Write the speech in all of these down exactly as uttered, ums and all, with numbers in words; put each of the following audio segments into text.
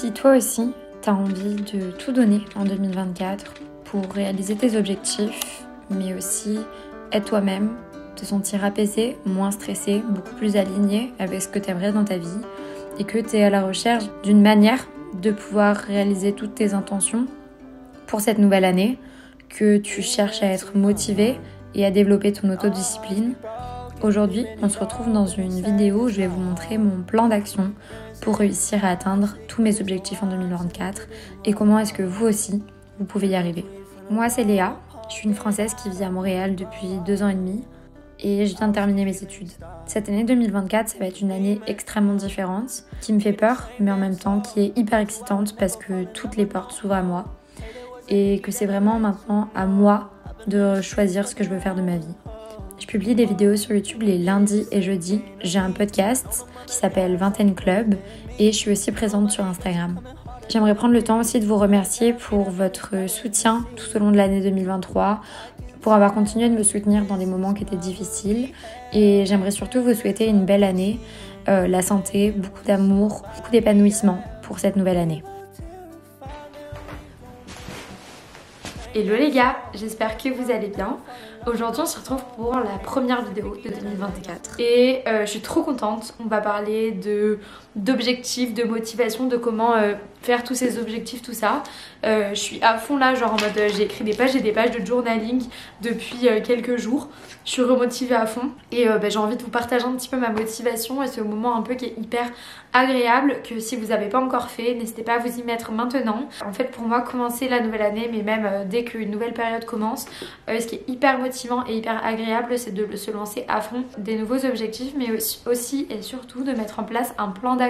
Si toi aussi, tu as envie de tout donner en deux mille vingt-quatre pour réaliser tes objectifs, mais aussi être toi-même, te sentir apaisé, moins stressé, beaucoup plus aligné avec ce que tu aimerais dans ta vie et que tu es à la recherche d'une manière de pouvoir réaliser toutes tes intentions pour cette nouvelle année, que tu cherches à être motivé et à développer ton autodiscipline. Aujourd'hui, on se retrouve dans une vidéo où je vais vous montrer mon plan d'action pour réussir à atteindre tous mes objectifs en deux mille vingt-quatre et comment est-ce que vous aussi, vous pouvez y arriver. Moi, c'est Léa, je suis une Française qui vit à Montréal depuis deux ans et demi et je viens de terminer mes études. Cette année deux mille vingt-quatre, ça va être une année extrêmement différente, qui me fait peur, mais en même temps qui est hyper excitante parce que toutes les portes s'ouvrent à moi et que c'est vraiment maintenant à moi de choisir ce que je veux faire de ma vie. Je publie des vidéos sur YouTube les lundis et jeudis. J'ai un podcast qui s'appelle Vingtaine Club et je suis aussi présente sur Instagram. J'aimerais prendre le temps aussi de vous remercier pour votre soutien tout au long de l'année deux mille vingt-trois, pour avoir continué de me soutenir dans des moments qui étaient difficiles. Et j'aimerais surtout vous souhaiter une belle année, euh, la santé, beaucoup d'amour, beaucoup d'épanouissement pour cette nouvelle année. Hello les gars, j'espère que vous allez bien. Aujourd'hui on se retrouve pour la première vidéo de deux mille vingt-quatre et euh, je suis trop contente. On va parler de d'objectifs, de motivation, de comment euh, faire tous ces objectifs, tout ça. Euh, je suis à fond là, genre en mode euh, j'ai écrit des pages et des pages de journaling depuis euh, quelques jours. Je suis remotivée à fond et euh, bah, j'ai envie de vous partager un petit peu ma motivation et ce moment un peu qui est hyper agréable, que si vous n'avez pas encore fait, n'hésitez pas à vous y mettre maintenant. En fait pour moi commencer la nouvelle année, mais même euh, dès qu'une nouvelle période commence, euh, ce qui est hyper motivant et hyper agréable, c'est de se lancer à fond des nouveaux objectifs, mais aussi et surtout de mettre en place un plan d'action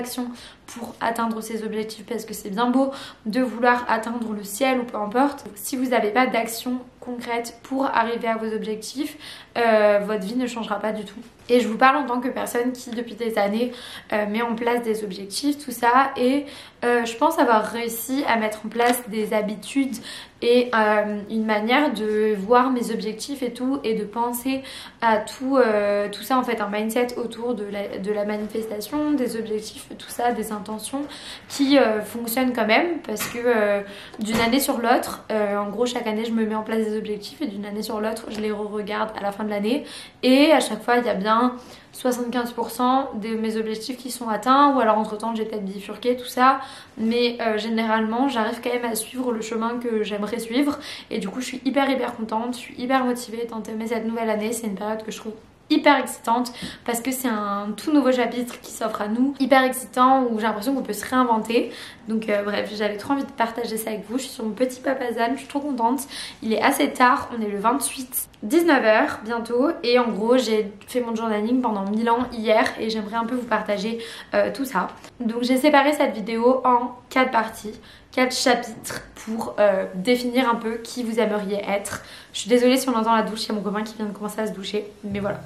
pour atteindre ces objectifs, parce que c'est bien beau de vouloir atteindre le ciel ou peu importe, si vous n'avez pas d'action concrète pour arriver à vos objectifs, euh, votre vie ne changera pas du tout. Et je vous parle en tant que personne qui depuis des années euh, met en place des objectifs, tout ça, et euh, je pense avoir réussi à mettre en place des habitudes et euh, une manière de voir mes objectifs et tout, et de penser à tout, euh, tout ça en fait, un mindset autour de la, de la manifestation, des objectifs, tout ça, des intentions qui euh, fonctionnent quand même, parce que euh, d'une année sur l'autre, euh, en gros chaque année je me mets en place des objectifs et d'une année sur l'autre je les re-regarde à la fin de l'année et à chaque fois il y a bien soixante-quinze pour cent de mes objectifs qui sont atteints, ou alors entre temps j'ai peut-être bifurqué tout ça, mais euh, généralement j'arrive quand même à suivre le chemin que j'aimerais suivre et du coup je suis hyper hyper contente, je suis hyper motivée d'entamer cette nouvelle année. C'est une période que je trouve hyper excitante parce que c'est un tout nouveau chapitre qui s'offre à nous, hyper excitant, où j'ai l'impression qu'on peut se réinventer. Donc euh, bref, j'avais trop envie de partager ça avec vous. Je suis sur mon petit papazane, je suis trop contente. Il est assez tard, on est le vingt-huit, dix-neuf heures bientôt, et en gros j'ai fait mon journaling pendant mille ans hier et j'aimerais un peu vous partager euh, tout ça. Donc j'ai séparé cette vidéo en quatre parties, quatre chapitres pour euh, définir un peu qui vous aimeriez être. Je suis désolée si on entend la douche, il y a mon copain qui vient de commencer à se doucher, mais voilà.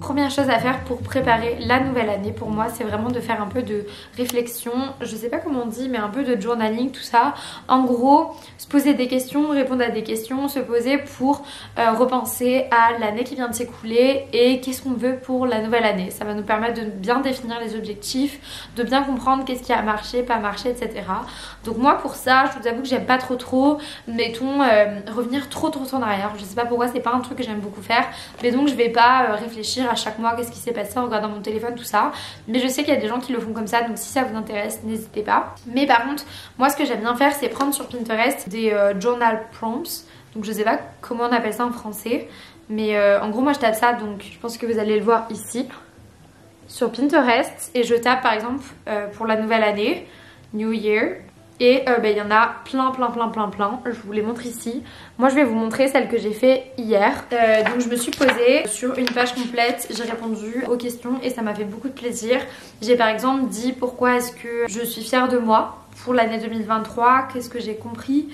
Première chose à faire pour préparer la nouvelle année pour moi, c'est vraiment de faire un peu de réflexion, je sais pas comment on dit, mais un peu de journaling, tout ça. En gros, se poser des questions, répondre à des questions, se poser pour euh, repenser à l'année qui vient de s'écouler et qu'est-ce qu'on veut pour la nouvelle année. Ça va nous permettre de bien définir les objectifs, de bien comprendre qu'est-ce qui a marché, pas marché, et cetera. Donc moi pour ça, je vous avoue que j'aime pas trop trop, mettons, euh, revenir trop trop en arrière. Je sais pas pourquoi, c'est pas un truc que j'aime beaucoup faire, mais donc je vais pas euh, réfléchir à à chaque mois qu'est-ce qui s'est passé en regardant mon téléphone, tout ça, mais je sais qu'il y a des gens qui le font comme ça, donc si ça vous intéresse n'hésitez pas. Mais par contre moi ce que j'aime bien faire, c'est prendre sur Pinterest des euh, journal prompts, donc je sais pas comment on appelle ça en français, mais euh, en gros moi je tape ça, donc je pense que vous allez le voir ici sur Pinterest, et je tape par exemple euh, pour la nouvelle année New Year. Et euh, bah, y en a plein plein plein plein plein, je vous les montre ici. Moi je vais vous montrer celle que j'ai fait hier. euh, Donc je me suis posée sur une page complète, j'ai répondu aux questions et ça m'a fait beaucoup de plaisir. J'ai par exemple dit pourquoi est-ce que je suis fière de moi pour l'année deux mille vingt-trois, qu'est-ce que j'ai compris,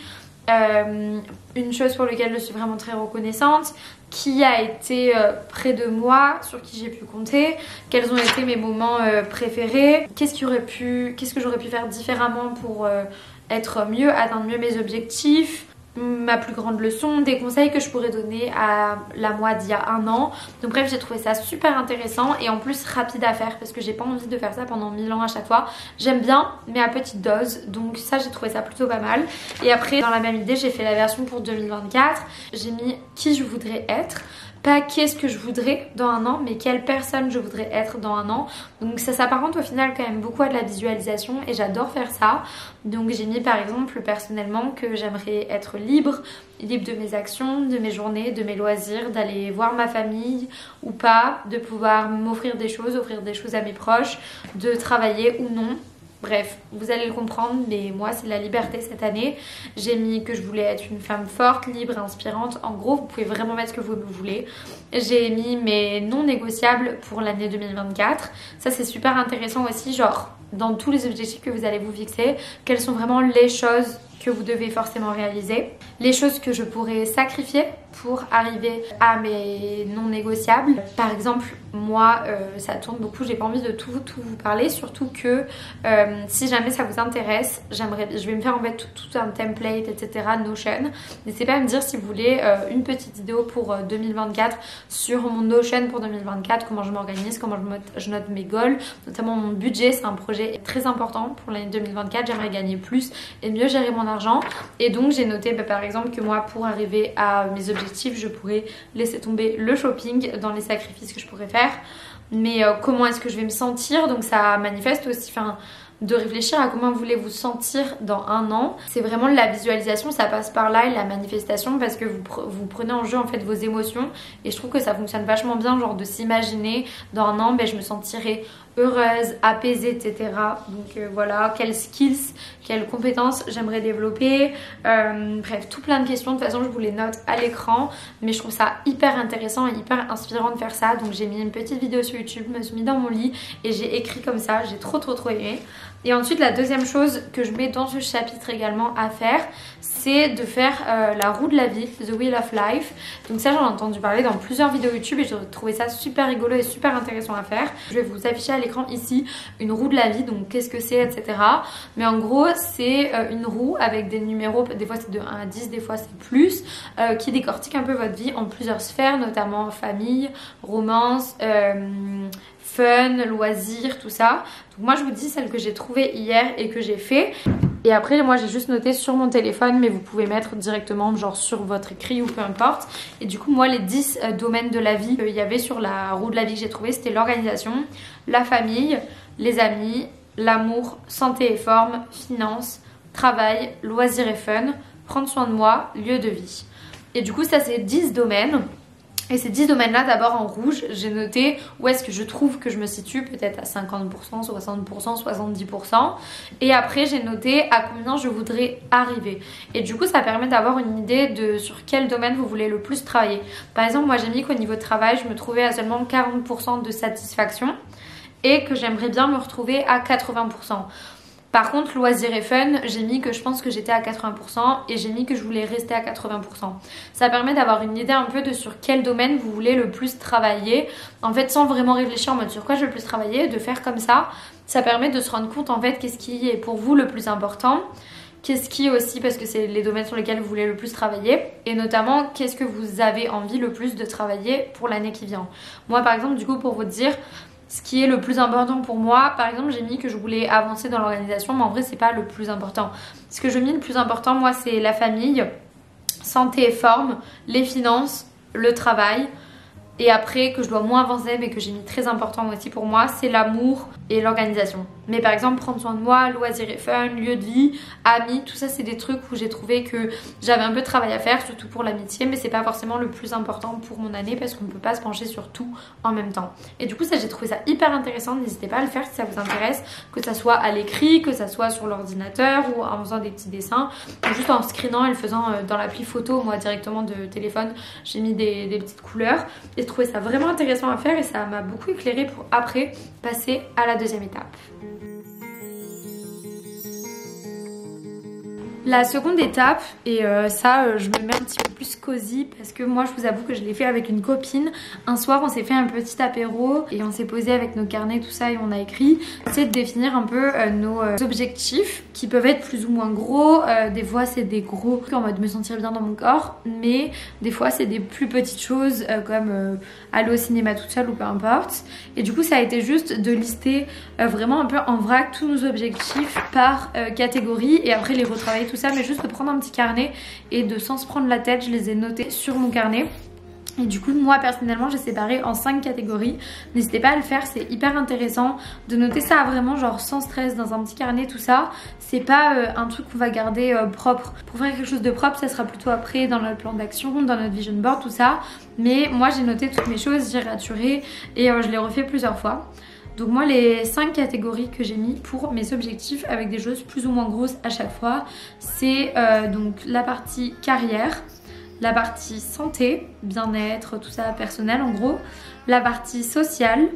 euh, une chose pour laquelle je suis vraiment très reconnaissante, qui a été euh, près de moi, sur qui j'ai pu compter, quels ont été mes moments euh, préférés, qu'est-ce qu'il aurait pu, qu'est-ce que j'aurais pu faire différemment pour euh, être mieux, atteindre mieux mes objectifs, ma plus grande leçon, des conseils que je pourrais donner à la moi d'il y a un an. Donc bref, j'ai trouvé ça super intéressant et en plus rapide à faire parce que j'ai pas envie de faire ça pendant mille ans à chaque fois. J'aime bien mais à petite dose, donc ça j'ai trouvé ça plutôt pas mal. Et après dans la même idée, j'ai fait la version pour deux mille vingt-quatre. J'ai mis qui je voudrais être. Pas qu'est-ce que je voudrais dans un an, mais quelle personne je voudrais être dans un an. Donc ça s'apparente au final quand même beaucoup à de la visualisation et j'adore faire ça. Donc j'ai mis par exemple personnellement que j'aimerais être libre, libre de mes actions, de mes journées, de mes loisirs, d'aller voir ma famille ou pas, de pouvoir m'offrir des choses, offrir des choses à mes proches, de travailler ou non. Bref, vous allez le comprendre, mais moi c'est la liberté cette année. J'ai mis que je voulais être une femme forte, libre, inspirante. En gros, vous pouvez vraiment mettre ce que vous voulez. J'ai mis mes non négociables pour l'année deux mille vingt-quatre. Ça c'est super intéressant aussi, genre dans tous les objectifs que vous allez vous fixer, quelles sont vraiment les choses que vous devez forcément réaliser, les choses que je pourrais sacrifier pour arriver à mes non négociables. Par exemple, moi euh, ça tourne beaucoup, j'ai pas envie de tout, tout vous parler, surtout que euh, si jamais ça vous intéresse, j'aimerais, je vais me faire en fait tout, tout un template, et cetera. Notion. N'hésitez pas à me dire si vous voulez euh, une petite vidéo pour euh, deux mille vingt-quatre sur mon Notion pour deux mille vingt-quatre, comment je m'organise, comment je, note, je note mes goals, notamment mon budget. C'est un projet très important pour l'année deux mille vingt-quatre, j'aimerais gagner plus et mieux gérer mon argent. Et donc j'ai noté bah, par exemple que moi pour arriver à mes objectifs, je pourrais laisser tomber le shopping dans les sacrifices que je pourrais faire, mais euh, comment est-ce que je vais me sentir. Donc ça manifeste aussi, enfin, de réfléchir à comment vous voulez vous sentir dans un an. C'est vraiment la visualisation, ça passe par là, et la manifestation, parce que vous, pre vous prenez en jeu en fait vos émotions, et je trouve que ça fonctionne vachement bien, genre de s'imaginer dans un an, ben, je me sentirai heureuse, apaisée, et cetera. Donc euh, voilà, quelles skills, quelles compétences j'aimerais développer, euh, bref, tout plein de questions. De toute façon je vous les note à l'écran, mais je trouve ça hyper intéressant et hyper inspirant de faire ça. Donc j'ai mis une petite vidéo sur YouTube, je me suis mis dans mon lit et j'ai écrit comme ça, j'ai trop trop trop aimé. Et ensuite la deuxième chose que je mets dans ce chapitre également à faire, c'est de faire euh, la roue de la vie, the wheel of life. Donc ça j'en ai entendu parler dans plusieurs vidéos YouTube et j'ai trouvé ça super rigolo et super intéressant à faire. Je vais vous afficher à l'écran ici une roue de la vie, donc qu'est-ce que c'est, et cetera. Mais en gros c'est euh, une roue avec des numéros, des fois c'est de un à dix, des fois c'est plus, euh, qui décortique un peu votre vie en plusieurs sphères, notamment famille, romance, euh, fun, loisirs, tout ça. Donc moi je vous dis celle que j'ai trouvée hier et que j'ai fait. Et après moi j'ai juste noté sur mon téléphone, mais vous pouvez mettre directement genre sur votre écrit ou peu importe. Et du coup moi les dix domaines de la vie qu'il y avait sur la roue de la vie que j'ai trouvé, c'était l'organisation, la famille, les amis, l'amour, santé et forme, finances, travail, loisirs et fun, prendre soin de moi, lieu de vie. Et du coup ça c'est dix domaines. Et ces dix domaines là, d'abord en rouge, j'ai noté où est-ce que je trouve que je me situe, peut-être à cinquante pour cent, soixante pour cent, soixante-dix pour cent. Et après j'ai noté à combien je voudrais arriver. Et du coup ça permet d'avoir une idée de sur quel domaine vous voulez le plus travailler. Par exemple moi j'ai mis qu'au niveau de travail je me trouvais à seulement quarante pour cent de satisfaction et que j'aimerais bien me retrouver à quatre-vingts pour cent. Par contre loisirs et fun, j'ai mis que je pense que j'étais à quatre-vingts pour cent et j'ai mis que je voulais rester à quatre-vingts pour cent. Ça permet d'avoir une idée un peu de sur quel domaine vous voulez le plus travailler, en fait sans vraiment réfléchir en mode sur quoi je veux le plus travailler, de faire comme ça. Ça permet de se rendre compte en fait qu'est-ce qui est pour vous le plus important, qu'est-ce qui aussi, parce que c'est les domaines sur lesquels vous voulez le plus travailler, et notamment qu'est-ce que vous avez envie le plus de travailler pour l'année qui vient. Moi par exemple du coup pour vous dire ce qui est le plus important pour moi, par exemple j'ai mis que je voulais avancer dans l'organisation, mais en vrai c'est pas le plus important. Ce que je mets le plus important moi c'est la famille, santé et forme, les finances, le travail. Et après que je dois moins avancer mais que j'ai mis très important aussi pour moi, c'est l'amour et l'organisation. Mais par exemple prendre soin de moi, loisirs et fun, lieu de vie, amis, tout ça c'est des trucs où j'ai trouvé que j'avais un peu de travail à faire, surtout pour l'amitié, mais c'est pas forcément le plus important pour mon année parce qu'on ne peut pas se pencher sur tout en même temps. Et du coup ça j'ai trouvé ça hyper intéressant, n'hésitez pas à le faire si ça vous intéresse, que ça soit à l'écrit, que ça soit sur l'ordinateur ou en faisant des petits dessins, juste en screenant et le faisant dans l'appli photo, moi directement de téléphone j'ai mis des, des petites couleurs. Et je trouvais ça vraiment intéressant à faire et ça m'a beaucoup éclairée pour après passer à la deuxième étape. La seconde étape, et euh, ça euh, je me mets un petit peu plus cosy parce que moi je vous avoue que je l'ai fait avec une copine. Un soir on s'est fait un petit apéro et on s'est posé avec nos carnets tout ça et on a écrit. C'est de définir un peu euh, nos euh, objectifs qui peuvent être plus ou moins gros. Euh, des fois c'est des gros trucs en mode me sentir bien dans mon corps, mais des fois c'est des plus petites choses euh, comme euh, aller au cinéma toute seule ou peu importe. Et du coup ça a été juste de lister euh, vraiment un peu en vrac tous nos objectifs par euh, catégorie et après les retravailler tout ça, mais juste de prendre un petit carnet et de sans se prendre la tête, je les ai notés sur mon carnet. Et du coup moi personnellement j'ai séparé en cinq catégories. N'hésitez pas à le faire, c'est hyper intéressant de noter ça vraiment genre sans stress dans un petit carnet tout ça. C'est pas euh, un truc qu'on va garder euh, propre. Pour faire quelque chose de propre ça sera plutôt après dans notre plan d'action, dans notre vision board tout ça. Mais moi j'ai noté toutes mes choses, j'ai raturé et euh, je l'ai refait plusieurs fois. Donc moi les cinq catégories que j'ai mis pour mes objectifs avec des choses plus ou moins grosses à chaque fois, c'est euh, donc la partie carrière, la partie santé, bien-être, tout ça personnel en gros, la partie sociale,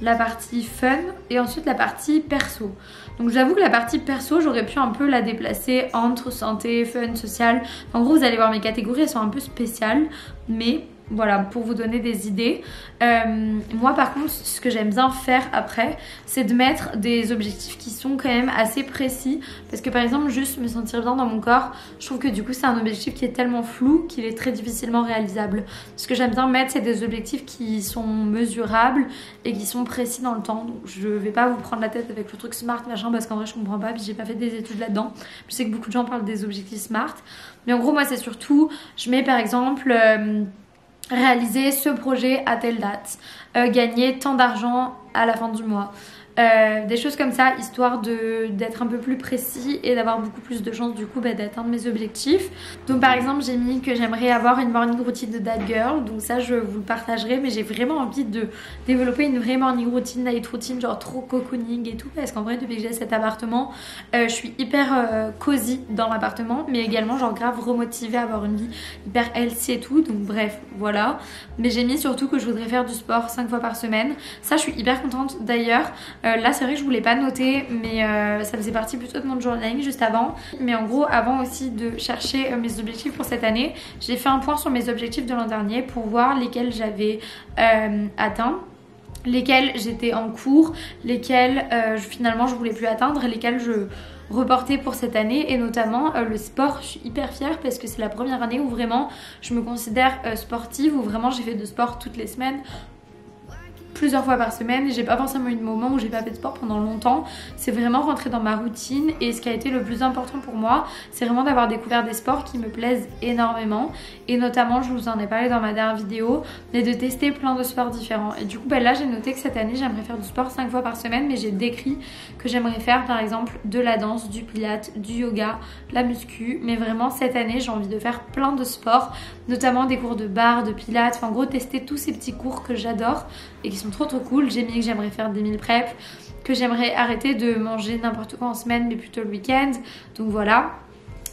la partie fun et ensuite la partie perso. Donc j'avoue que la partie perso j'aurais pu un peu la déplacer entre santé, fun, social. En gros vous allez voir mes catégories elles sont un peu spéciales mais... Voilà, pour vous donner des idées. Euh, moi par contre, ce que j'aime bien faire après, c'est de mettre des objectifs qui sont quand même assez précis. Parce que par exemple, juste me sentir bien dans mon corps, je trouve que du coup c'est un objectif qui est tellement flou qu'il est très difficilement réalisable. Ce que j'aime bien mettre, c'est des objectifs qui sont mesurables et qui sont précis dans le temps. Donc je vais pas vous prendre la tête avec le truc smart machin parce qu'en vrai je comprends pas, puis j'ai pas fait des études là-dedans. Je sais que beaucoup de gens parlent des objectifs smart. Mais en gros moi c'est surtout, je mets par exemple... Euh, réaliser ce projet à telle date, euh, gagner tant d'argent à la fin du mois, euh, des choses comme ça, histoire de d'être un peu plus précis et d'avoir beaucoup plus de chances du coup bah, d'atteindre mes objectifs. Donc par exemple j'ai mis que j'aimerais avoir une morning routine de that girl, donc ça je vous le partagerai, mais j'ai vraiment envie de développer une vraie morning routine, night routine, genre trop cocooning et tout, parce qu'en vrai depuis que j'ai cet appartement euh, je suis hyper euh, cosy dans l'appartement, mais également genre grave remotivée à avoir une vie hyper healthy et tout, donc bref voilà. Mais j'ai mis surtout que je voudrais faire du sport cinq fois par semaine, ça je suis hyper contente d'ailleurs. Euh, là c'est vrai que je voulais pas noter mais euh, ça faisait partie plutôt de mon journaling juste avant. Mais en gros avant aussi de chercher euh, mes objectifs pour cette année, j'ai fait un point sur mes objectifs de l'an dernier pour voir lesquels j'avais euh, atteints, lesquels j'étais en cours, lesquels euh, finalement je voulais plus atteindre, lesquels je... reporté pour cette année, et notamment euh, le sport. Je suis hyper fière parce que c'est la première année où vraiment je me considère euh, sportive, où vraiment j'ai fait de sport toutes les semaines, plusieurs fois par semaine, et j'ai pas forcément eu de moment où j'ai pas fait de sport pendant longtemps. C'est vraiment rentré dans ma routine, et ce qui a été le plus important pour moi c'est vraiment d'avoir découvert des sports qui me plaisent énormément, et notamment je vous en ai parlé dans ma dernière vidéo, mais de tester plein de sports différents. Et du coup ben là j'ai noté que cette année j'aimerais faire du sport cinq fois par semaine, mais j'ai décrit que j'aimerais faire par exemple de la danse, du pilate, du yoga, de la muscu, mais vraiment cette année j'ai envie de faire plein de sports, notamment des cours de barre, de pilates, enfin en gros tester tous ces petits cours que j'adore et qui sont trop trop cool. J'ai mis que j'aimerais faire des meal prep, que j'aimerais arrêter de manger n'importe quoi en semaine mais plutôt le week-end. Donc voilà,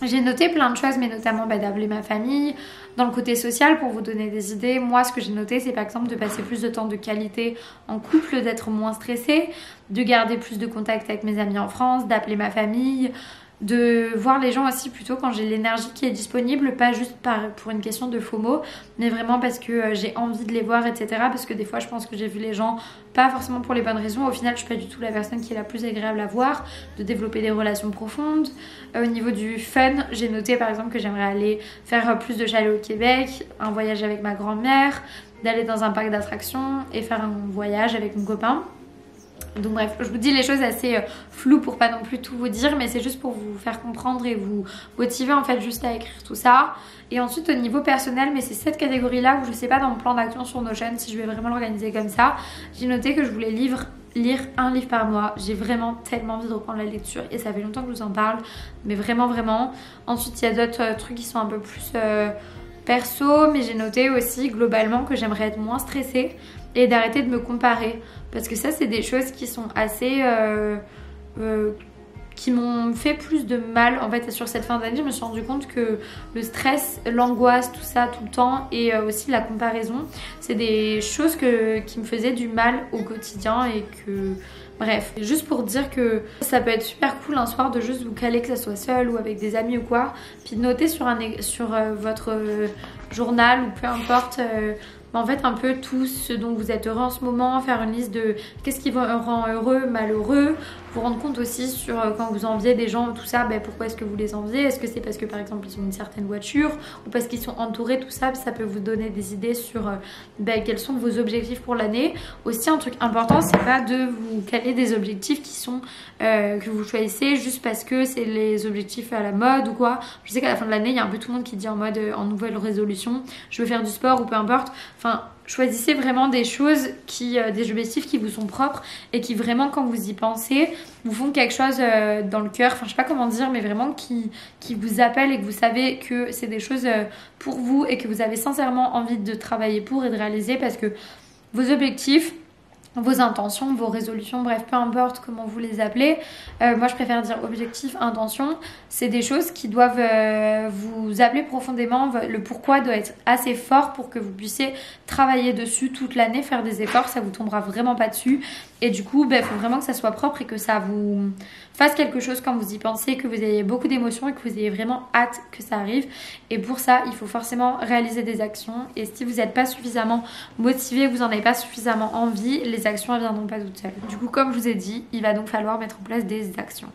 j'ai noté plein de choses, mais notamment bah, d'appeler ma famille. Dans le côté social, pour vous donner des idées, moi ce que j'ai noté c'est par exemple de passer plus de temps de qualité en couple, d'être moins stressée, de garder plus de contact avec mes amis en France, d'appeler ma famille, de voir les gens aussi plutôt quand j'ai l'énergie qui est disponible, pas juste par, pour une question de FOMO, mais vraiment parce que euh, j'ai envie de les voir, etc. Parce que des fois je pense que j'ai vu les gens pas forcément pour les bonnes raisons, au final je suis pas du tout la personne qui est la plus agréable à voir. De développer des relations profondes. Euh, au niveau du fun, j'ai noté par exemple que j'aimerais aller faire plus de chalets au Québec, un voyage avec ma grand-mère, d'aller dans un parc d'attractions et faire un voyage avec mon copain. Donc bref, je vous dis les choses assez floues pour pas non plus tout vous dire, mais c'est juste pour vous faire comprendre et vous motiver en fait juste à écrire tout ça. Et ensuite au niveau personnel, mais c'est cette catégorie là où je sais pas dans mon plan d'action sur Notion si je vais vraiment l'organiser comme ça, j'ai noté que je voulais livrer lire un livre par mois. J'ai vraiment tellement envie de reprendre la lecture et ça fait longtemps que je vous en parle, mais vraiment vraiment. Ensuite il y a d'autres trucs qui sont un peu plus euh, perso, mais j'ai noté aussi globalement que j'aimerais être moins stressée et d'arrêter de me comparer, parce que ça c'est des choses qui sont assez euh, euh, qui m'ont fait plus de mal en fait sur cette fin d'année. Je me suis rendu compte que le stress, l'angoisse, tout ça tout le temps, et euh, aussi la comparaison, c'est des choses que, qui me faisaient du mal au quotidien et que Bref, juste pour dire que ça peut être super cool un soir de juste vous caler, que ça soit seul ou avec des amis ou quoi, puis de noter sur, un, sur euh, votre euh, journal ou peu importe, euh, en fait un peu tout ce dont vous êtes heureux en ce moment, faire une liste de qu'est-ce qui vous rend heureux, malheureux, vous rendre compte aussi sur euh, quand vous enviez des gens, tout ça, ben, pourquoi est-ce que vous les enviez, est-ce que c'est parce que par exemple ils ont une certaine voiture ou parce qu'ils sont entourés, tout ça, ça peut vous donner des idées sur euh, ben, quels sont vos objectifs pour l'année. Aussi un truc important, c'est pas de vous caler des objectifs qui sont euh, que vous choisissez juste parce que c'est les objectifs à la mode ou quoi. Je sais qu'à la fin de l'année il y a un peu tout le monde qui dit en mode euh, en nouvelle résolution je veux faire du sport ou peu importe. Enfin, choisissez vraiment des choses, qui, euh, des objectifs qui vous sont propres et qui vraiment, quand vous y pensez, vous font quelque chose euh, dans le cœur. Enfin, je sais pas comment dire, mais vraiment qui, qui vous appellent et que vous savez que c'est des choses euh, pour vous et que vous avez sincèrement envie de travailler pour et de réaliser, parce que vos objectifs, vos intentions, vos résolutions, bref, peu importe comment vous les appelez, euh, moi je préfère dire objectif, intention, c'est des choses qui doivent euh, vous appeler profondément. Le pourquoi doit être assez fort pour que vous puissiez travailler dessus toute l'année, faire des efforts, ça vous tombera vraiment pas dessus, et du coup ben, faut vraiment que ça soit propre et que ça vous fasse quelque chose quand vous y pensez, que vous ayez beaucoup d'émotions et que vous ayez vraiment hâte que ça arrive. Et pour ça il faut forcément réaliser des actions, et si vous n'êtes pas suffisamment motivé, vous n'en avez pas suffisamment envie, les Les actions ne viendront pas toutes seules. Du coup, comme je vous ai dit, il va donc falloir mettre en place des actions.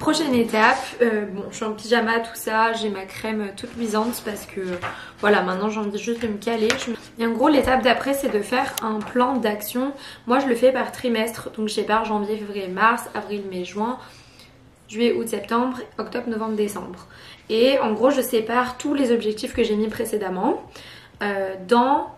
Prochaine étape, euh, bon, je suis en pyjama, tout ça, j'ai ma crème toute luisante parce que voilà, maintenant j'ai envie juste de me caler. Je... Et en gros, l'étape d'après, c'est de faire un plan d'action. Moi, je le fais par trimestre, donc je sépare janvier, février, mars, avril, mai, juin, juillet, août, septembre, octobre, novembre, décembre. Et en gros, je sépare tous les objectifs que j'ai mis précédemment. Euh, dans,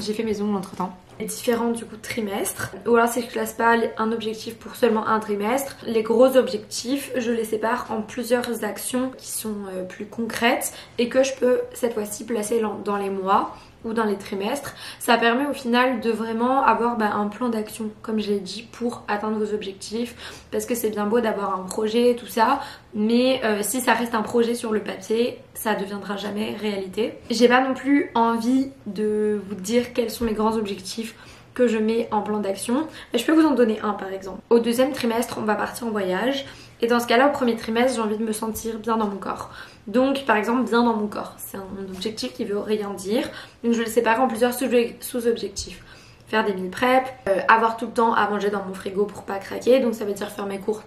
j'ai fait mes ongles entre temps, les différents du coup trimestres, ou alors si je classe pas un objectif pour seulement un trimestre, les gros objectifs je les sépare en plusieurs actions qui sont euh, plus concrètes et que je peux cette fois-ci placer dans les mois ou dans les trimestres. Ça permet au final de vraiment avoir bah, un plan d'action, comme je l'ai dit, pour atteindre vos objectifs, parce que c'est bien beau d'avoir un projet et tout ça, mais euh, si ça reste un projet sur le papier, ça deviendra jamais réalité. J'ai pas non plus envie de vous dire quels sont les grands objectifs que je mets en plan d'action, mais je peux vous en donner un par exemple. Au deuxième trimestre, on va partir en voyage, et dans ce cas-là, au premier trimestre, j'ai envie de me sentir bien dans mon corps. Donc par exemple, bien dans mon corps, c'est un objectif qui veut rien dire, donc je le sépare en plusieurs sous-objectifs. Faire des meal prep, euh, avoir tout le temps à manger dans mon frigo pour pas craquer, donc ça veut dire faire mes cours,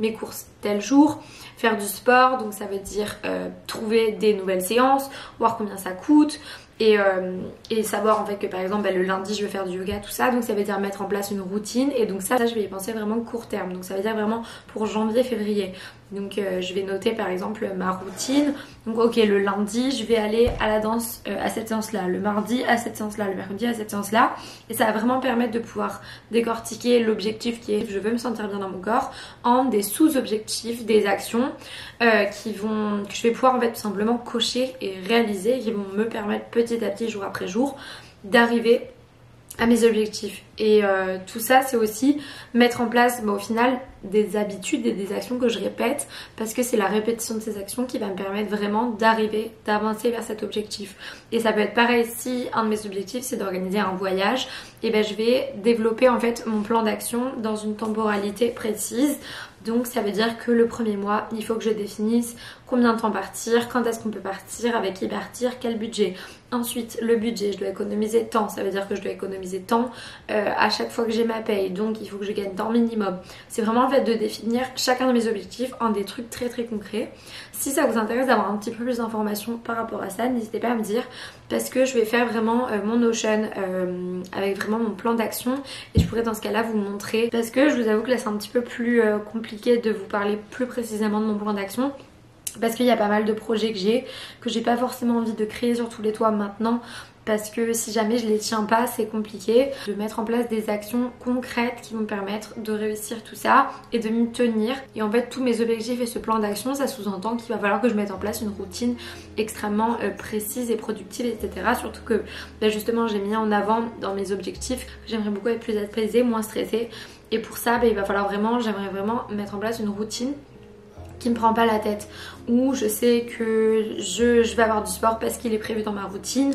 mes courses tel jour. Faire du sport, donc ça veut dire euh, trouver des nouvelles séances, voir combien ça coûte. Et, euh, et savoir en fait que par exemple bah, le lundi je vais faire du yoga, tout ça, donc ça veut dire mettre en place une routine, et donc ça, ça je vais y penser vraiment court terme, donc ça veut dire vraiment pour janvier février. Donc euh, je vais noter par exemple ma routine, donc ok, le lundi je vais aller à la danse, euh, à cette séance là, le mardi à cette séance là, le mercredi à cette séance là, et ça va vraiment permettre de pouvoir décortiquer l'objectif qui est je veux me sentir bien dans mon corps en des sous-objectifs, des actions euh, qui vont, que je vais pouvoir en fait tout simplement cocher et réaliser, qui vont me permettre petit à petit, jour après jour, d'arriver à mes objectifs. Et euh, tout ça, c'est aussi mettre en place bah, au final des habitudes et des actions que je répète, parce que c'est la répétition de ces actions qui va me permettre vraiment d'arriver, d'avancer vers cet objectif. Et ça peut être pareil si un de mes objectifs c'est d'organiser un voyage, et ben je vais développer en fait mon plan d'action dans une temporalité précise. Donc ça veut dire que le premier mois, il faut que je définisse combien de temps partir, quand est-ce qu'on peut partir, avec qui partir, quel budget. Ensuite, le budget, je dois économiser tant, ça veut dire que je dois économiser tant euh, à chaque fois que j'ai ma paye, donc il faut que je gagne tant minimum. C'est vraiment en fait de définir chacun de mes objectifs en des trucs très très concrets. Si ça vous intéresse d'avoir un petit peu plus d'informations par rapport à ça, n'hésitez pas à me dire, parce que je vais faire vraiment euh, mon Notion euh, avec vraiment mon plan d'action, et je pourrais dans ce cas là vous montrer, parce que je vous avoue que là c'est un petit peu plus euh, compliqué de vous parler plus précisément de mon plan d'action, parce qu'il y a pas mal de projets que j'ai, que j'ai pas forcément envie de créer sur tous les toits maintenant, parce que si jamais je les tiens pas, c'est compliqué de mettre en place des actions concrètes qui vont me permettre de réussir tout ça et de m'y tenir. Et en fait tous mes objectifs et ce plan d'action, ça sous-entend qu'il va falloir que je mette en place une routine extrêmement précise et productive, etc. Surtout que ben justement j'ai mis en avant dans mes objectifs, j'aimerais beaucoup être plus apaisée, moins stressée, et pour ça ben, il va falloir vraiment, j'aimerais vraiment mettre en place une routine qui ne me prend pas la tête, où je sais que je, je vais avoir du sport parce qu'il est prévu dans ma routine,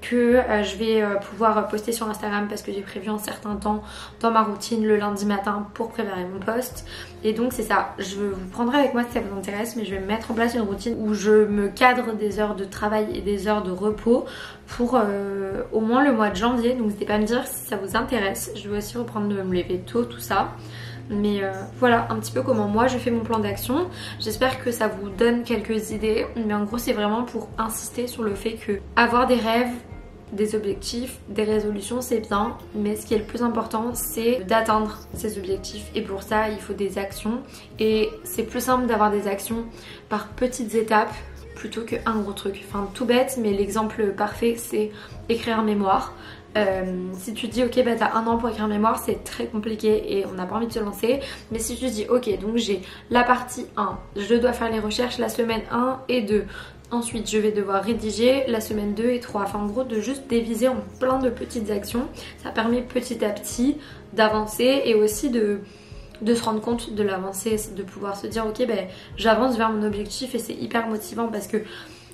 que je vais pouvoir poster sur Instagram parce que j'ai prévu un certain temps dans ma routine le lundi matin pour préparer mon post. Et donc c'est ça, je vous prendrai avec moi si ça vous intéresse, mais je vais mettre en place une routine où je me cadre des heures de travail et des heures de repos pour euh, au moins le mois de janvier. Donc n'hésitez pas à me dire si ça vous intéresse, je vais aussi reprendre de me lever tôt, tout ça. Mais euh, voilà un petit peu comment moi je fais mon plan d'action. J'espère que ça vous donne quelques idées, mais en gros c'est vraiment pour insister sur le fait que avoir des rêves, des objectifs, des résolutions, c'est bien, mais ce qui est le plus important c'est d'atteindre ces objectifs, et pour ça il faut des actions, et c'est plus simple d'avoir des actions par petites étapes plutôt qu'un gros truc. Enfin tout bête, mais l'exemple parfait c'est écrire un mémoire. Euh, si tu dis ok bah t'as un an pour écrire un mémoire, c'est très compliqué et on n'a pas envie de se lancer. Mais si tu dis ok, donc j'ai la partie un, je dois faire les recherches la semaine un et deux, ensuite je vais devoir rédiger la semaine deux et trois, enfin en gros de juste déviser en plein de petites actions, ça permet petit à petit d'avancer et aussi de, de se rendre compte de l'avancée, de pouvoir se dire ok bah j'avance vers mon objectif, et c'est hyper motivant parce que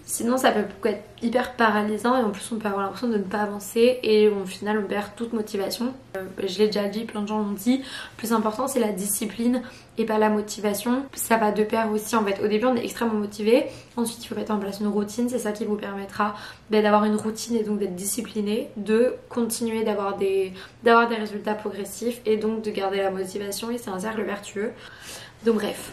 sinon ça peut être hyper paralysant et en plus on peut avoir l'impression de ne pas avancer et au final on perd toute motivation. Euh, je l'ai déjà dit, plein de gens l'ont dit, le plus important c'est la discipline et pas la motivation. Ça va de pair aussi en fait, au début on est extrêmement motivé, ensuite il faut mettre en place une routine, c'est ça qui vous permettra ben, d'avoir une routine et donc d'être discipliné, de continuer d'avoir des, d'avoir des résultats progressifs et donc de garder la motivation, et c'est un cercle vertueux. Donc bref.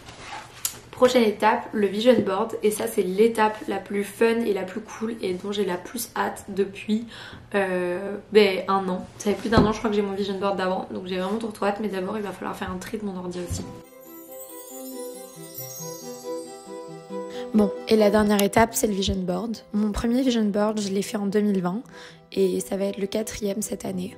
Prochaine étape, le vision board, et ça c'est l'étape la plus fun et la plus cool et dont j'ai la plus hâte depuis euh, ben, un an. Ça fait plus d'un an je crois que j'ai mon vision board d'avant, donc j'ai vraiment trop trop hâte, mais d'abord il va falloir faire un tri de mon ordi aussi. Bon, et la dernière étape c'est le vision board. Mon premier vision board je l'ai fait en deux mille vingt et ça va être le quatrième cette année.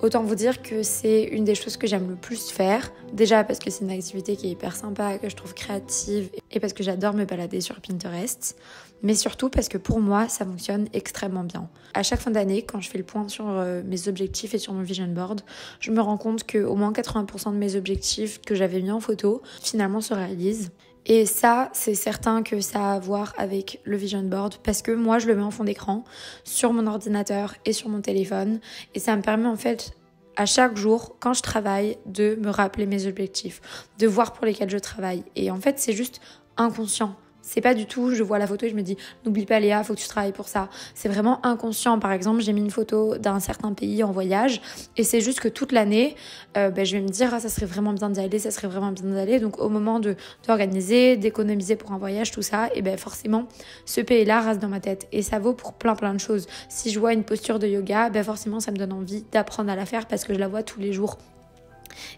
Autant vous dire que c'est une des choses que j'aime le plus faire. Déjà parce que c'est une activité qui est hyper sympa, que je trouve créative, et parce que j'adore me balader sur Pinterest. Mais surtout parce que pour moi, ça fonctionne extrêmement bien. À chaque fin d'année, quand je fais le point sur mes objectifs et sur mon vision board, je me rends compte qu'au moins quatre-vingts pour cent de mes objectifs que j'avais mis en photo, finalement se réalisent. Et ça, c'est certain que ça a à voir avec le vision board parce que moi, je le mets en fond d'écran sur mon ordinateur et sur mon téléphone, et ça me permet en fait à chaque jour, quand je travaille, de me rappeler mes objectifs, de voir pour lesquels je travaille. Et en fait, c'est juste inconscient. C'est pas du tout, je vois la photo et je me dis n'oublie pas Léa, faut que tu travailles pour ça. C'est vraiment inconscient. Par exemple, j'ai mis une photo d'un certain pays en voyage et c'est juste que toute l'année, euh, ben, je vais me dire ah, ça serait vraiment bien d'y aller, ça serait vraiment bien d'y aller. Donc au moment de d'organiser, d'économiser pour un voyage, tout ça, et ben forcément ce pays-là reste dans ma tête. Et ça vaut pour plein plein de choses. Si je vois une posture de yoga, ben forcément ça me donne envie d'apprendre à la faire parce que je la vois tous les jours.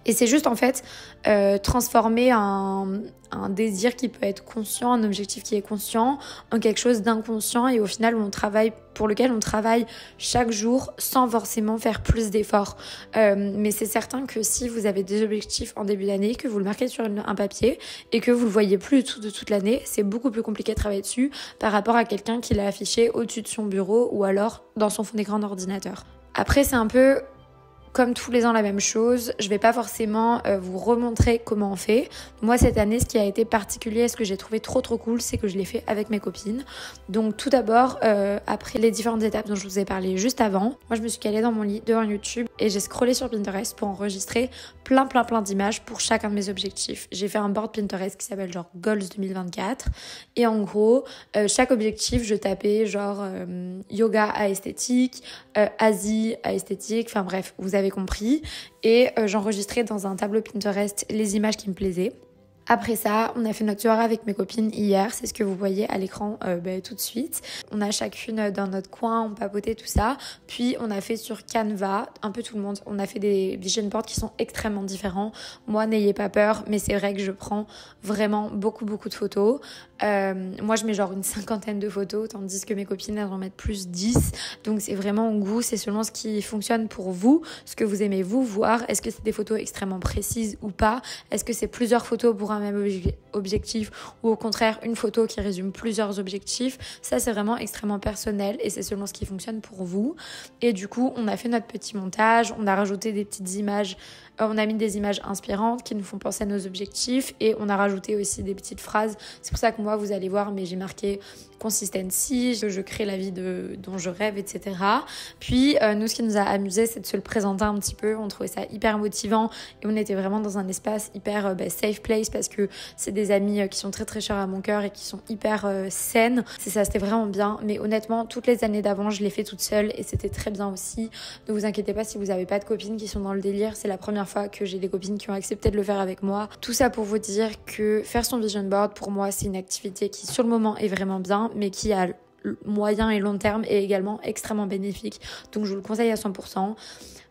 Et c'est juste en fait euh, transformer un, un désir qui peut être conscient, un objectif qui est conscient, en quelque chose d'inconscient, et au final on travaille, pour lequel on travaille chaque jour sans forcément faire plus d'efforts. Euh, mais c'est certain que si vous avez des objectifs en début d'année, que vous le marquez sur une, un papier et que vous le voyez plus du tout de toute l'année, c'est beaucoup plus compliqué de travailler dessus par rapport à quelqu'un qui l'a affiché au-dessus de son bureau ou alors dans son fond d'écran d'ordinateur. Après c'est un peu comme tous les ans la même chose, je vais pas forcément euh, vous remontrer comment on fait. Moi cette année, ce qui a été particulier, ce que j'ai trouvé trop trop cool, c'est que je l'ai fait avec mes copines. Donc tout d'abord, euh, après les différentes étapes dont je vous ai parlé juste avant, moi je me suis calée dans mon lit devant YouTube et j'ai scrollé sur Pinterest pour enregistrer plein plein plein d'images pour chacun de mes objectifs. J'ai fait un board Pinterest qui s'appelle genre Goals deux mille vingt-quatre et en gros, euh, chaque objectif je tapais genre euh, yoga à esthétique, euh, Asie à esthétique, enfin bref, vous avez compris, et euh, j'enregistrais dans un tableau Pinterest les images qui me plaisaient. Après ça, on a fait notre soirée avec mes copines hier, c'est ce que vous voyez à l'écran euh, bah, tout de suite. On a chacune dans notre coin, on papotait tout ça, puis on a fait sur Canva, un peu tout le monde, on a fait des vision boards qui sont extrêmement différents. Moi, n'ayez pas peur, mais c'est vrai que je prends vraiment beaucoup beaucoup de photos. Euh, moi je mets genre une cinquantaine de photos, tandis que mes copines elles en mettent plus dix, donc c'est vraiment au goût, c'est selon ce qui fonctionne pour vous, ce que vous aimez vous voir, est-ce que c'est des photos extrêmement précises ou pas, est-ce que c'est plusieurs photos pour un même objectif ou au contraire une photo qui résume plusieurs objectifs. Ça, c'est vraiment extrêmement personnel et c'est selon ce qui fonctionne pour vous. Et du coup, on a fait notre petit montage, on a rajouté des petites images, euh, on a mis des images inspirantes qui nous font penser à nos objectifs et on a rajouté aussi des petites phrases. C'est pour ça que moi, vous allez voir, mais j'ai marqué consistency, je crée la vie de, dont je rêve, et cetera. Puis, euh, nous, ce qui nous a amusé, c'est de se le présenter un petit peu. On trouvait ça hyper motivant et on était vraiment dans un espace hyper euh, bah, safe place parce que c'est des amis euh, qui sont très très chers à mon cœur et qui sont hyper euh, saines. C'est ça, c'était vraiment bien. Mais honnêtement, toutes les années d'avant, je l'ai fait toute seule et c'était très bien aussi. Ne vous inquiétez pas si vous n'avez pas de copines qui sont dans le délire. C'est la première fois que j'ai des copines qui ont accepté de le faire avec moi. Tout ça pour vous dire que faire son vision board, pour moi, c'est une activité qui, sur le moment, est vraiment bien, mais qui a moyen et long terme est également extrêmement bénéfique. Donc je vous le conseille à cent pour cent.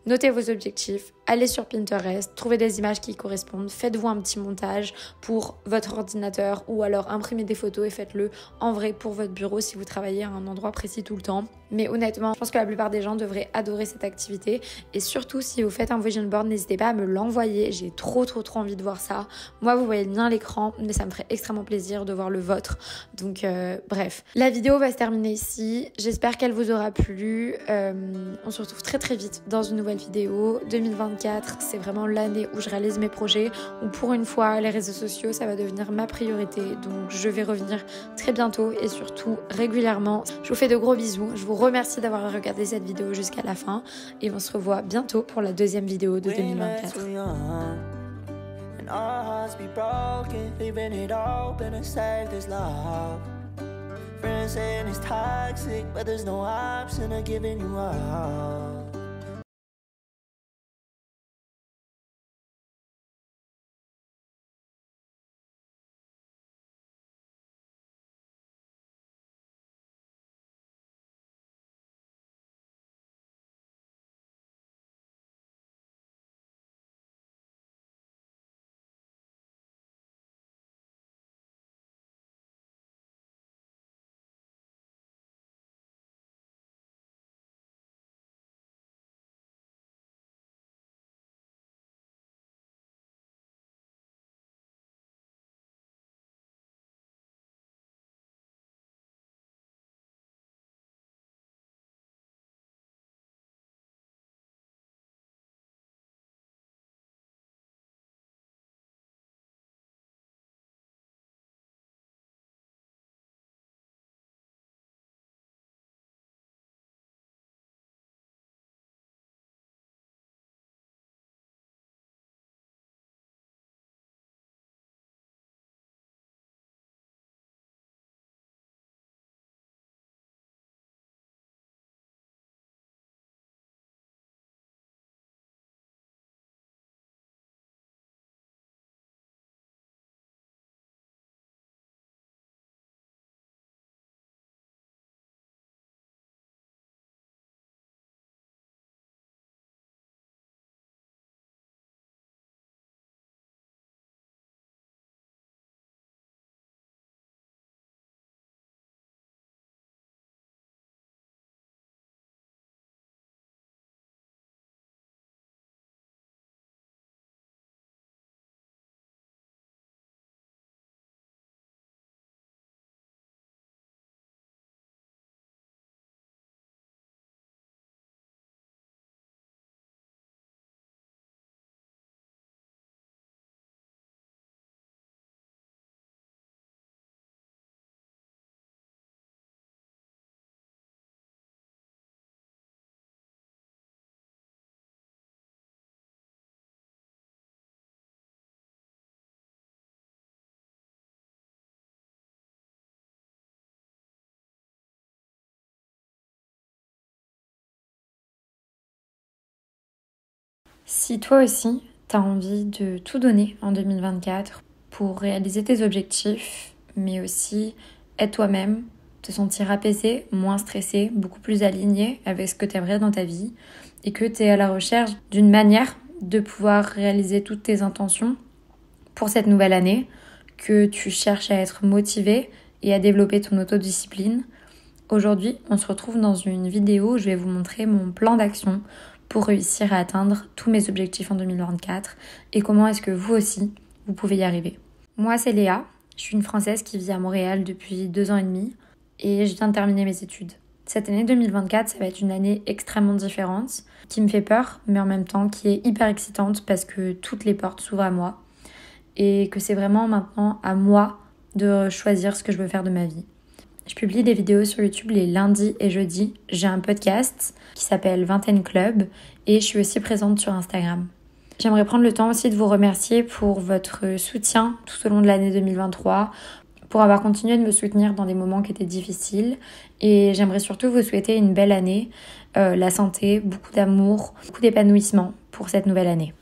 Notez vos objectifs, allez sur Pinterest, trouvez des images qui correspondent, faites-vous un petit montage pour votre ordinateur ou alors imprimez des photos et faites-le en vrai pour votre bureau si vous travaillez à un endroit précis tout le temps. Mais honnêtement, je pense que la plupart des gens devraient adorer cette activité et surtout si vous faites un vision board, n'hésitez pas à me l'envoyer, j'ai trop trop trop envie de voir ça. Moi, vous voyez bien l'écran, mais ça me ferait extrêmement plaisir de voir le vôtre. Donc euh, bref, la vidéo va se terminer ici, j'espère qu'elle vous aura plu. Euh, on se retrouve très très vite dans une nouvelle vidéo. deux mille vingt-quatre, c'est vraiment l'année où je réalise mes projets, où pour une fois les réseaux sociaux ça va devenir ma priorité, donc je vais revenir très bientôt et surtout régulièrement. Je vous fais de gros bisous, je vous remercie d'avoir regardé cette vidéo jusqu'à la fin et on se revoit bientôt pour la deuxième vidéo de deux mille vingt-quatre. Si toi aussi, t'as envie de tout donner en deux mille vingt-quatre pour réaliser tes objectifs, mais aussi être toi-même, te sentir apaisé, moins stressé, beaucoup plus aligné avec ce que t'aimerais dans ta vie et que t'es à la recherche d'une manière de pouvoir réaliser toutes tes intentions pour cette nouvelle année, que tu cherches à être motivé et à développer ton autodiscipline. Aujourd'hui, on se retrouve dans une vidéo où je vais vous montrer mon plan d'action pour réussir à atteindre tous mes objectifs en deux mille vingt-quatre et comment est-ce que vous aussi, vous pouvez y arriver. Moi, c'est Léa. Je suis une Française qui vit à Montréal depuis deux ans et demi et je viens de terminer mes études. Cette année deux mille vingt-quatre, ça va être une année extrêmement différente, qui me fait peur, mais en même temps qui est hyper excitante parce que toutes les portes s'ouvrent à moi et que c'est vraiment maintenant à moi de choisir ce que je veux faire de ma vie. Je publie des vidéos sur YouTube les lundis et jeudis. J'ai un podcast qui s'appelle Vingtaine Club et je suis aussi présente sur Instagram. J'aimerais prendre le temps aussi de vous remercier pour votre soutien tout au long de l'année deux mille vingt-trois, pour avoir continué de me soutenir dans des moments qui étaient difficiles. Et j'aimerais surtout vous souhaiter une belle année, euh, la santé, beaucoup d'amour, beaucoup d'épanouissement pour cette nouvelle année.